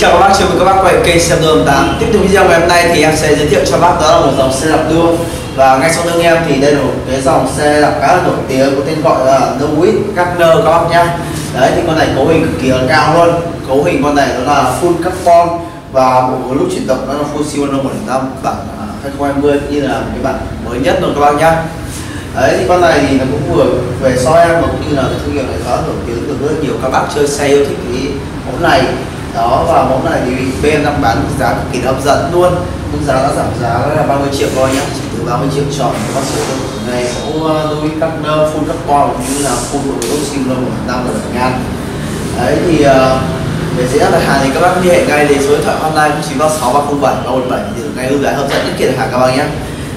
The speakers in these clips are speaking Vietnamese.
chào các bác, chào mừng các bác quay kênh xem tôi 8. Tiếp tục video ngày hôm nay thì em sẽ giới thiệu cho bác đó là một dòng xe đạp đua. Và ngay sau lưng em thì đây là một cái dòng xe đạp khá là nổi tiếng có tên gọi là Louis Garneau các bác nhá. Đấy thì con này cấu hình cực kỳ là cao luôn. Cấu hình con này nó là full carbon và bộ lúc chuyển động nó là full Shimano 1.5 bản 2020 như là cái bản mới nhất luôn các bác nhá. Đấy thì con này thì nó cũng vừa về soi em mà cũng như là cái thương hiệu này khá nổi tiếng được rất nhiều các bạn chơi xe yêu thích cái mẫu này. Đó, và mẫu này thì bên đang bán một giá cực kỳ hấp dẫn luôn. Mức giá đã giảm giá là 30 triệu thôi nhé, chỉ từ 30 triệu chọn các số lượng này. Mẫu Louis Garneau full carbon như là full bộ lốp Shimano 1.5 ở ngang. Đấy thì về giá đặt hàng thì các bác liên hệ ngay đến số điện thoại online 0936307317 để được ngay ưu đãi hấp dẫn nhất kiện hàng các bạn nhé.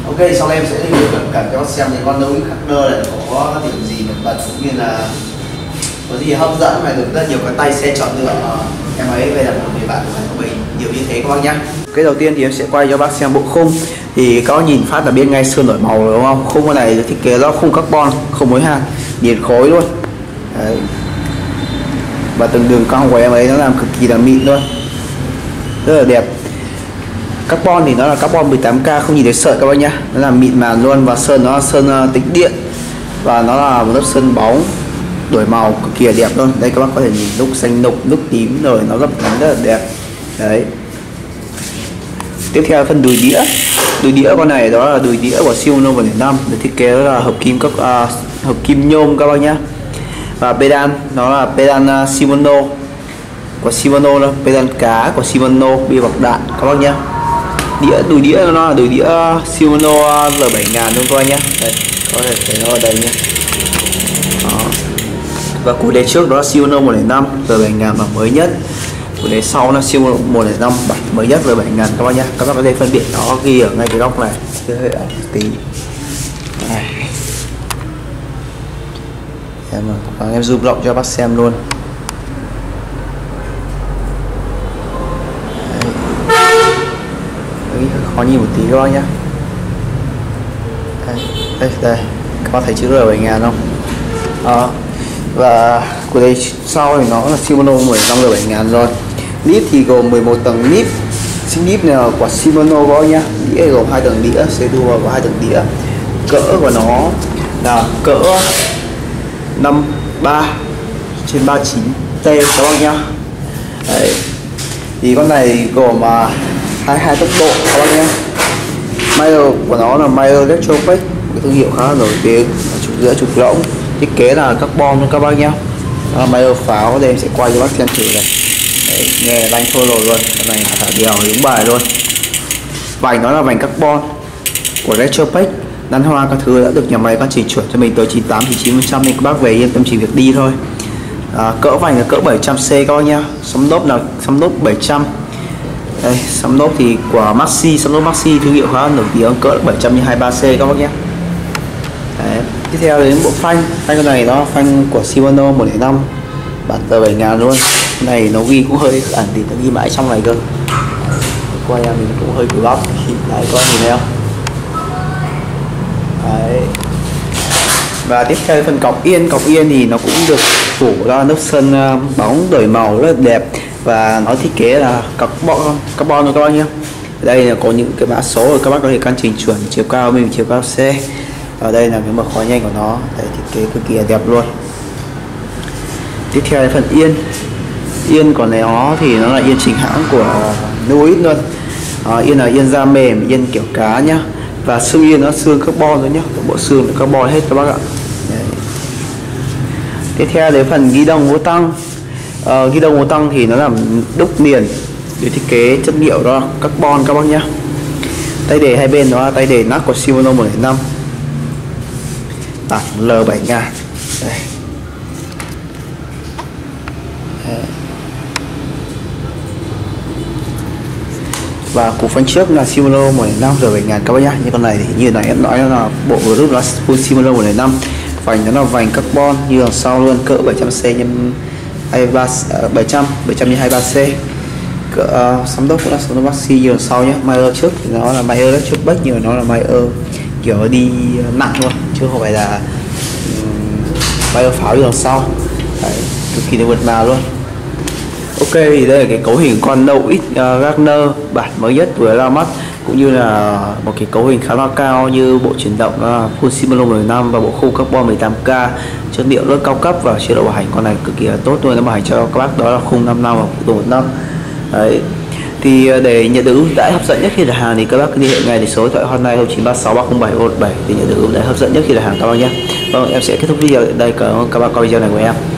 Ok, sau đây em sẽ review cận cảnh cho các bác xem thì con Louis Garneau này có điểm gì nổi bật cũng như là có gì hấp dẫn mà được rất nhiều cái tay xe chọn lựa. Em ấy về là một người bạn của mình nhiều như thế các bác nhá. Cái đầu tiên thì em sẽ quay cho bác xem bộ khung. Thì các bác nhìn phát là biết ngay sơn đổi màu rồi đúng không? Khung con này thiết kế do khung carbon không mối hàn, liền khối luôn. Đấy. Và từng đường cong của em ấy nó làm cực kỳ là mịn luôn, rất là đẹp. Carbon thì nó là carbon 18K không nhìn thấy sợi các bác nhá, nó là mịn màng luôn. Và sơn nó là sơn tĩnh điện và nó là một lớp sơn bóng đổi màu cực kỳ đẹp luôn. Đây các bác có thể nhìn lúc xanh đục, lúc tím rồi nó gấp cánh rất là đẹp. Đấy. Tiếp theo phần đùi đĩa. Đùi đĩa con này đó là đùi đĩa của Shimano 1.5 được thiết kế là hợp kim các hợp kim nhôm các bác nhá. Và pedal nó là pedal Shimano của Shimano đó, pedal cá của Shimano bi bọc đạn các bác nhá. Đĩa đùi đĩa nó là đùi đĩa Shimano R7000 luôn các bác nhá. Đấy, có thể thấy nó ở đây nhá. Và củ đề trước đó là Shimano 1.5 R7000 bản mới nhất. Củ đề sau là Shimano 1.5 bản mới nhất R7000 các bác nhá. Các bác có thể phân biệt nó ghi ở ngay cái góc này. Tí. Đây. Em zoom rộng cho bác xem luôn. Đấy, khó nhìn một tí các bác nhá. Đây, đây. Các bác thấy chữ R7000 không? Đó. Và của đây sau thì nó là Shimano 1.5 R7000 rồi. Nip thì gồm 11 tầng nip. Xin nip này là của Shimano có nhá. Đĩa gồm 2 tầng đĩa, xe đua có 2 tầng đĩa. Cỡ của nó là cỡ 53/39T các bác nhá. Đấy. Thì con này gồm 22 tốc độ các bác nhá. Motor của nó là motor Electropex, một thương hiệu khá là nổi tiếng, trục giữa trục lõng. Thiết kế là carbon luôn các bác nhé. Máy ở pháo đây em sẽ quay cho bác xem thử này. Đấy, nghe đánh thôi rồi luôn. Cái này là thả điều đúng bài luôn. Vành nó là vành carbon của Retropack. Đan hoa các thứ đã được nhà máy ban chỉnh chuẩn cho mình tới 98-99% nên các bác về yên tâm chỉ việc đi thôi. Cỡ vành là cỡ 700C các bác nhé. Sóng lốp là sóng lốp 700. Đây, sóng lốp thì của Maxxis, sóng lốp Maxxis thương hiệu khá nổi tiếng, cỡ 723C các bác nhé. Đấy. Tiếp theo đến bộ phanh. Phanh con này nó phanh của Shimano 1.5 bản R7000 luôn. Cái này nó ghi cũng hơi ẩn thì nó ghi mãi trong này cơ. Quay ra mình cũng hơi cùi bắp. Đấy các bạn nhìn thấy không? Đấy. Và tiếp theo phần cọc yên. Cọc yên thì nó cũng được phủ ra lớp sơn bóng đổi màu rất là đẹp. Và nó thiết kế là carbon rồi các bạn nhé. Ở đây là có những cái mã số rồi các bác có thể căn chỉnh chuẩn chiều cao mình, chiều cao xe. Ở đây là cái mở khóa nhanh của nó. Đấy, thiết kế cực kỳ là đẹp luôn. Tiếp theo là phần yên. Yên của nó thì nó là yên chính hãng của Louis luôn. Yên là yên da mềm, yên kiểu cá nhá. Và xương yên nó xương carbon rồi nhá. Bộ xương nó carbon hết các bác ạ. Đấy. Tiếp theo đến phần ghi đông vô tăng. Ghi đông vô tăng thì nó làm đúc liền để thiết kế chất liệu đó carbon các bác nhá. Tay đề hai bên đó là tay đề nắp của Shimano 1.5 bản R7000. Đây. Và củ phanh trước là Shimano 1.5 R7000 các bác nhá. Như con này thì như này em nói là bộ group là full Shimano 1.5. Vành nó là vành carbon như đằng sau luôn, cỡ 700 x 23C. Cỡ sắm đốc cũng là số Maxxis như đằng sau nhá. Myers trước thì nó là Myers Electropack, như nó là Myers kiểu đi nặng luôn chứ không phải là bay pháo đi đằng sau. Đấy, cực kỳ là vượt mà luôn. Ok, thì đây là cái cấu hình con Louis Garneau bản mới nhất vừa ra mắt, cũng như là một cái cấu hình khá là cao như bộ chuyển động full Shimano 15 và bộ khung carbon 18K, chất liệu rất cao cấp và chế độ bảo hành con này cực kỳ là tốt luôn. Nó bảo hành cho các bác đó là khung 5 năm và phụ tùng 1 năm. Đấy. Thì để nhận được ưu đãi hấp dẫn nhất khi đặt hàng thì các bác liên hệ ngay đến số điện thoại hotline 0936307117 để nhận được ưu đãi hấp dẫn nhất khi đặt hàng các bác nhé. Vâng, em sẽ kết thúc video tại đây. Cảm ơn các bác coi video này của em.